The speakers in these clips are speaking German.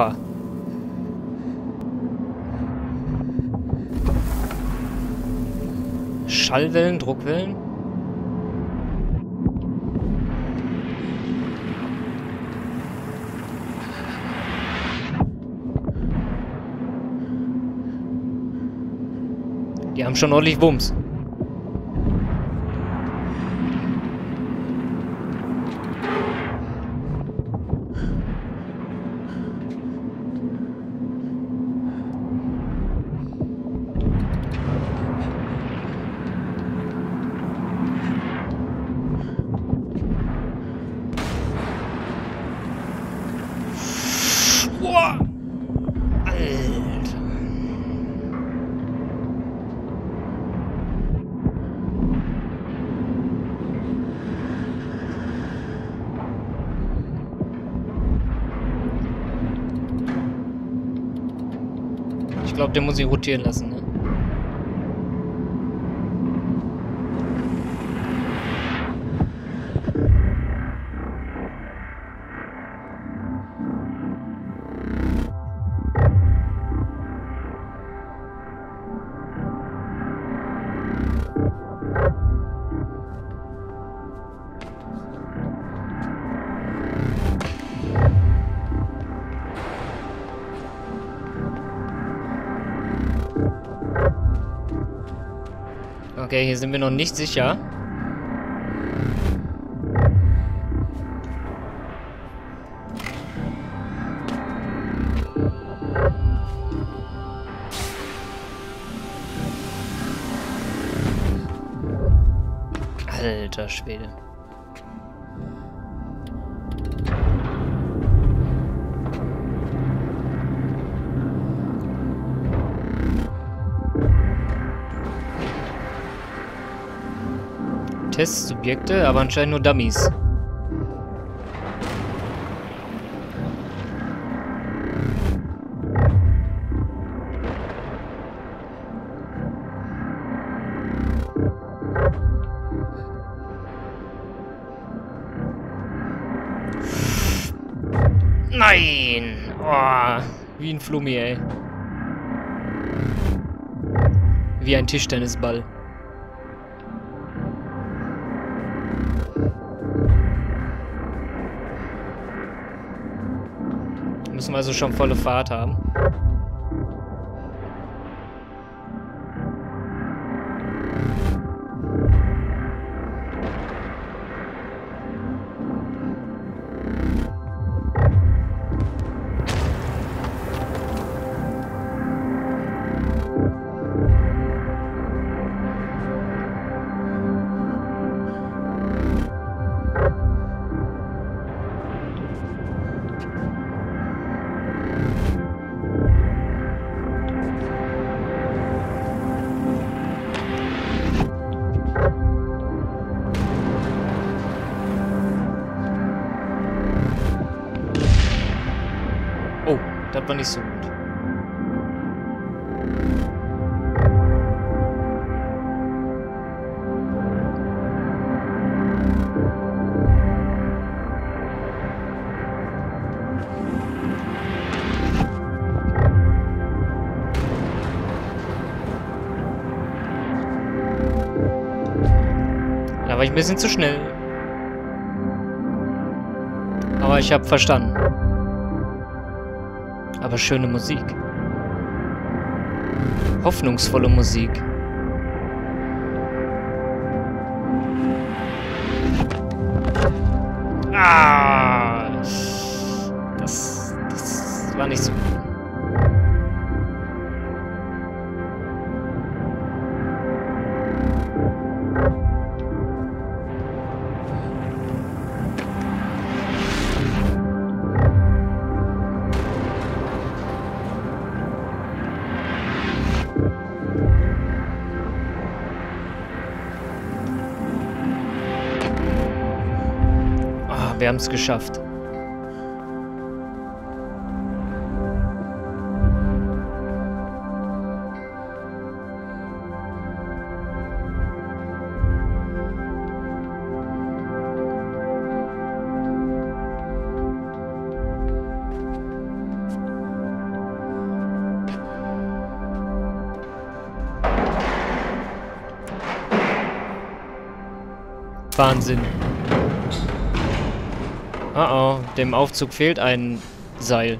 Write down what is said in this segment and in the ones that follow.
Oha. Schallwellen, Druckwellen. Die haben schon ordentlich Bums. Ich glaube, den muss ich rotieren lassen, ne? Okay, hier sind wir noch nicht sicher. Alter Schwede. Testsubjekte, aber anscheinend nur Dummies. Nein! Oh, wie ein Flummi, ey. Wie ein Tischtennisball. Müssen wir also schon volle Fahrt haben. Das war nicht so gut. Da war ich ein bisschen zu schnell. Aber ich habe verstanden. Aber schöne Musik. Hoffnungsvolle Musik. Ah! Das war nicht so gut. Wir haben es geschafft. gefahren sind. Oh, dem Aufzug fehlt ein Seil.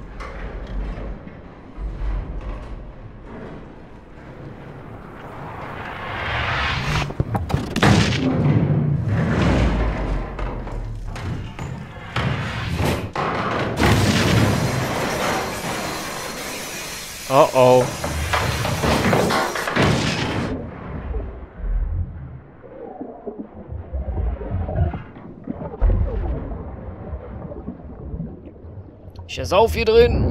Oh oh. Ich ersauf hier drin.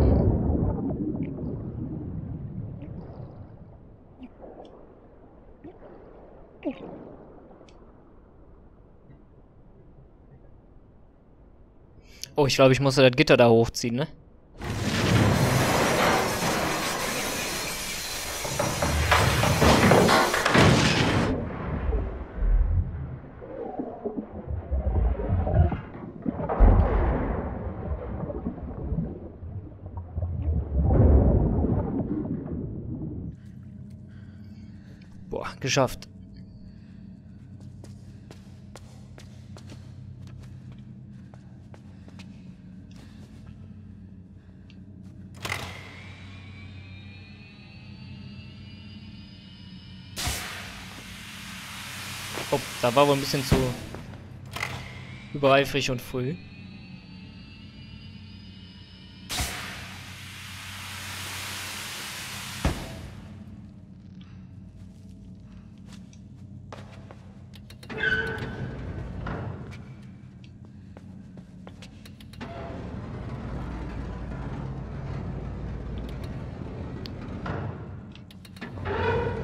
Oh, ich glaube, ich muss ja das Gitter da hochziehen, ne? Geschafft. Oh, da war wohl ein bisschen zu übereifrig und früh.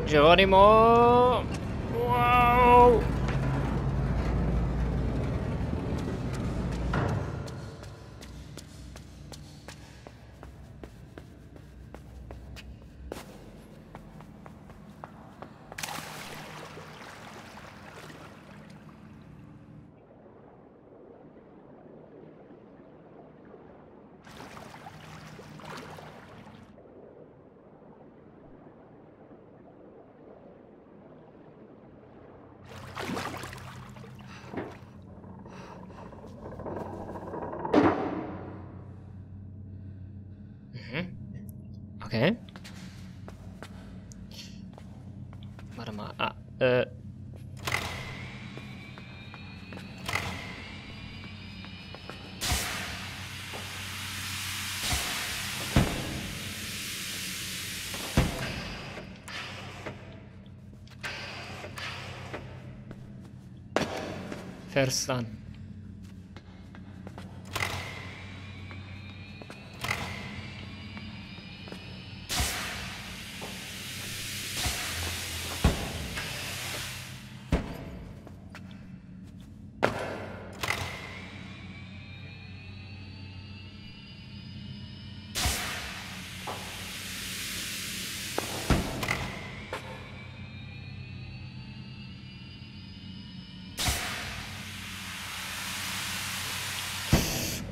Geronimo! Wow! Okay. Warte mal. Verstanden.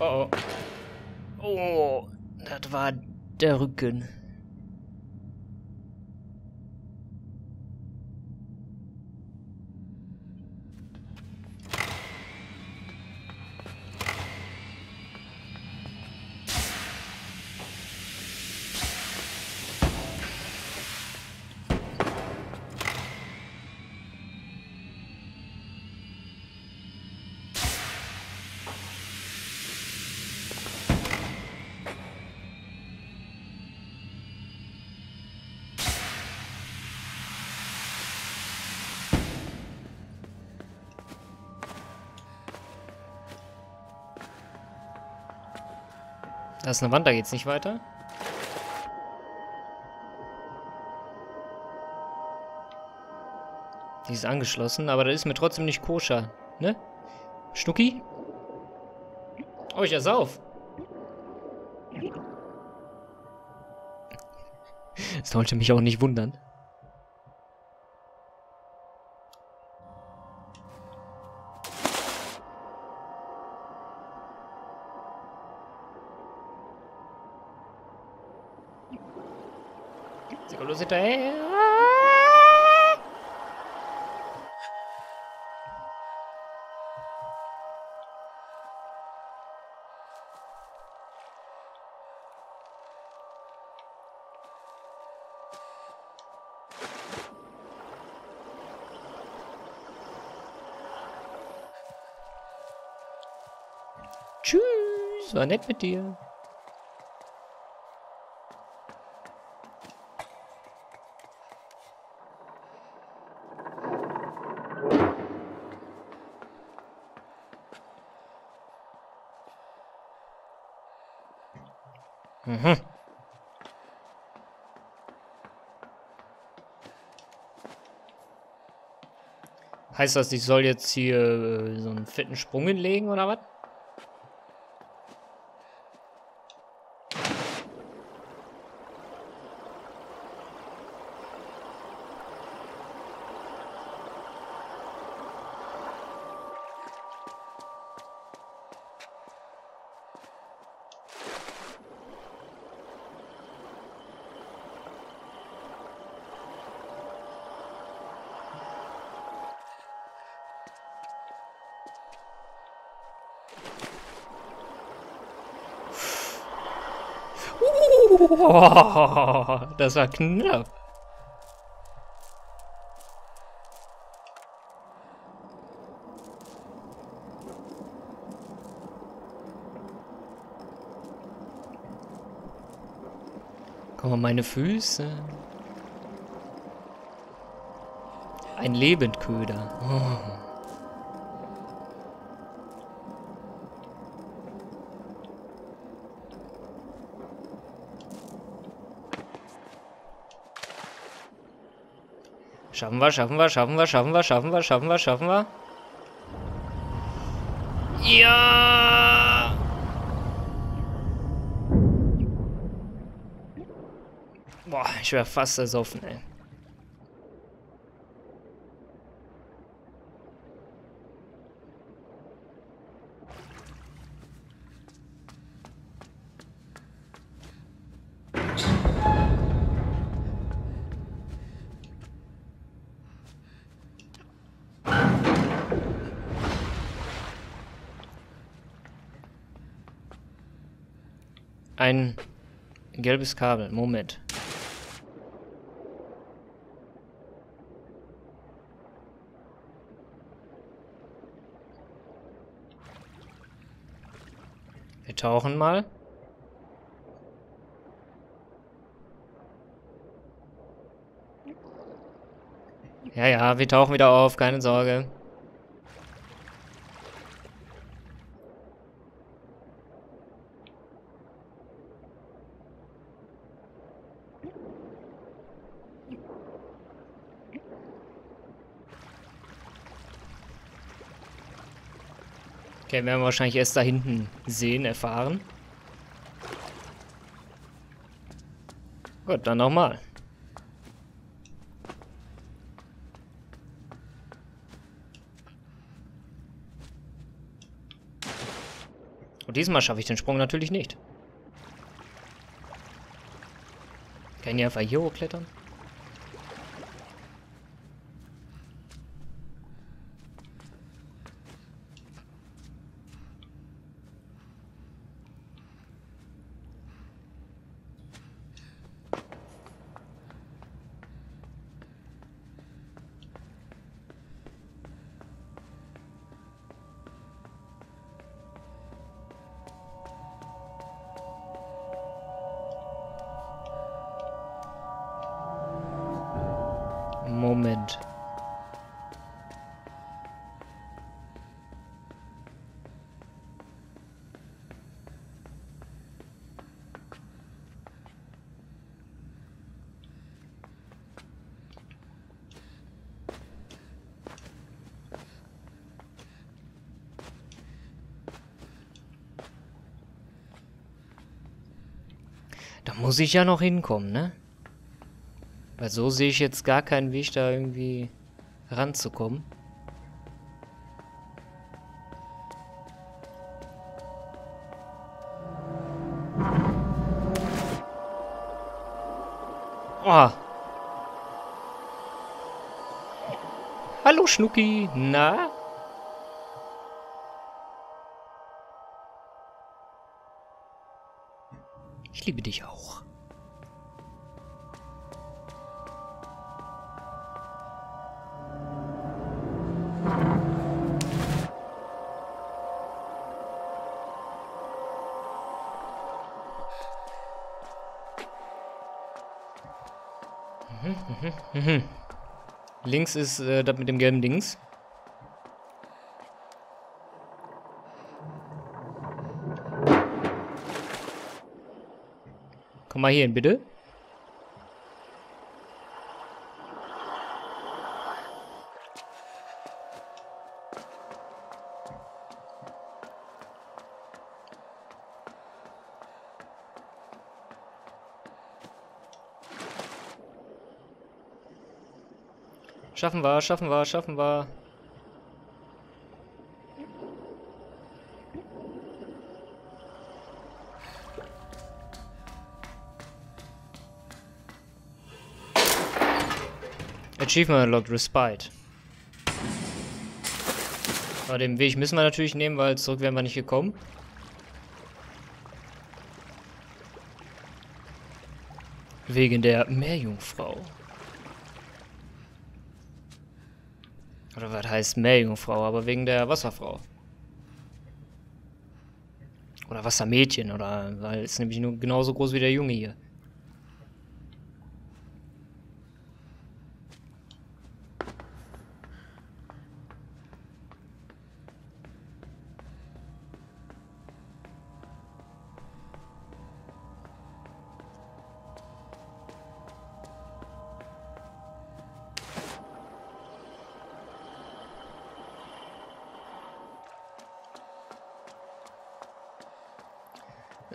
Oh, oh, das war der Rücken. Da ist eine Wand, da geht's nicht weiter. Die ist angeschlossen, aber das ist mir trotzdem nicht koscher, ne? Schnucki? Oh, ich ersauf. Das sollte mich auch nicht wundern. Los hinterher. Tschüss, war nett mit dir. Mhm. Heißt das, ich soll jetzt hier so einen fetten Sprung hinlegen oder was? Oh, das war knapp. Guck mal, meine Füße. Ein Lebendköder. Oh. Schaffen wir, schaffen wir, schaffen wir, schaffen wir, schaffen wir, schaffen wir, schaffen wir. Ja! Boah, ich wäre fast ersoffen, ey. Ein gelbes Kabel. Moment. Wir tauchen mal. Ja, ja, wir tauchen wieder auf. Keine Sorge. Okay, werden wir wahrscheinlich erst da hinten sehen, erfahren. Gut, dann nochmal. Und diesmal schaffe ich den Sprung natürlich nicht. Kann ich einfach hier hochklettern? Moment. Da muss ich ja noch hinkommen, ne? Weil so sehe ich jetzt gar keinen Weg, da irgendwie ranzukommen. Oh. Hallo Schnucki, na? Ich liebe dich auch. Links ist das mit dem gelben Dings. Komm mal hier hin, bitte. Schaffen wir, schaffen wir, schaffen wir. Achievement unlocked, Respite. Aber den Weg müssen wir natürlich nehmen, weil zurück wären wir nicht gekommen. Wegen der Meerjungfrau. Oder was heißt Meerjungfrau, aber wegen der Wasserfrau. Oder Wassermädchen, oder weil es nämlich nur genauso groß wie der Junge hier.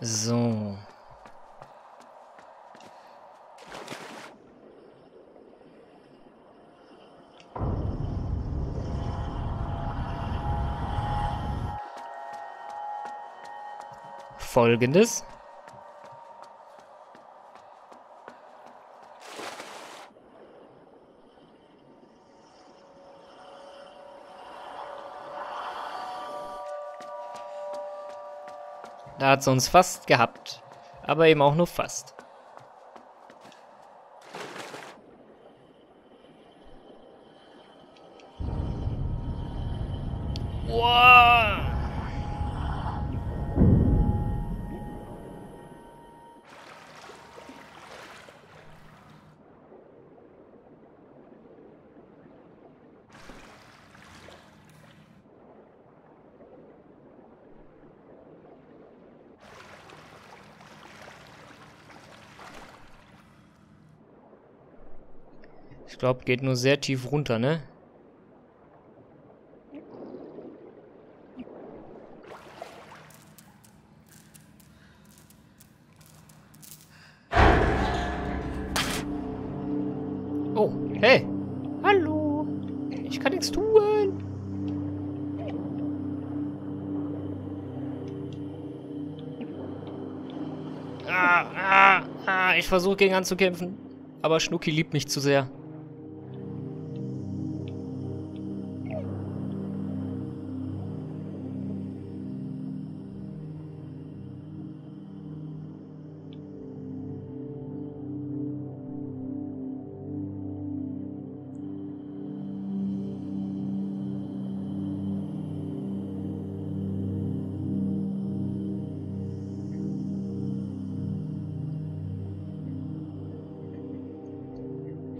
So. Folgendes. Da hat sie uns fast gehabt, aber eben auch nur fast. Wow. Ich glaube, geht nur sehr tief runter, ne? Oh, hey! Hallo! Ich kann nichts tun! Ich versuche gegen anzukämpfen, aber Schnucki liebt mich zu sehr.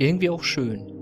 Irgendwie auch schön.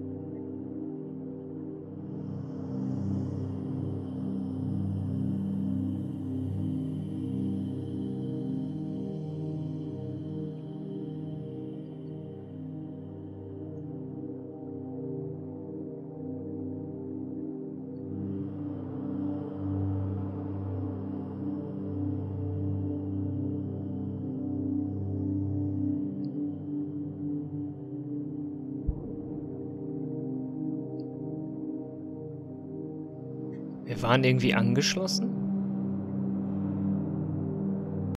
Wir waren irgendwie angeschlossen?